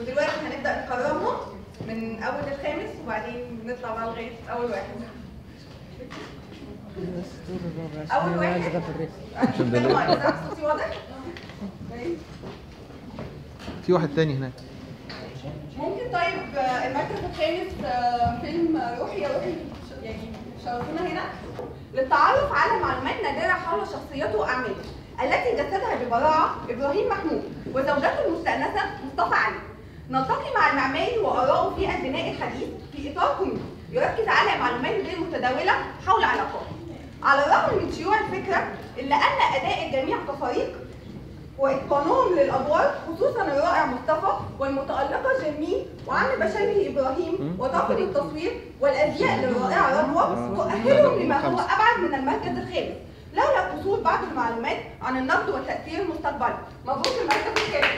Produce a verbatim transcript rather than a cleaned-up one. ودلوقتي هنبدا نقررهم من اول الخامس وبعدين نطلع بقى لغايه اول واحد. اول واحد في واحد تاني هناك. ممكن طيب المركز الخامس فيلم روحي يا روحي يعني شرفونا هنا للتعرف على معلومات نادره حول شخصيته واعماله التي جسدها ببراعه ابراهيم محمود وزوجته المستانسه مصطفى علي. نلتقي مع المعماري وارائه في البناء الحديث في اطار كوميدي يركز على معلومات غير متداوله حول علاقاته. على الرغم من شيوع الفكره الا ان اداء الجميع كفريق واتقانهم للادوار خصوصا الرائع مصطفى والمتالقه جيمي وعم بشبه ابراهيم وطاقم التصوير والازياء الرائعه رضوى تؤهلهم لما هو ابعد من المركز الخامس لولا قصور بعض المعلومات عن النقد والتاثير المستقبلي. مبروك المركز الخامس.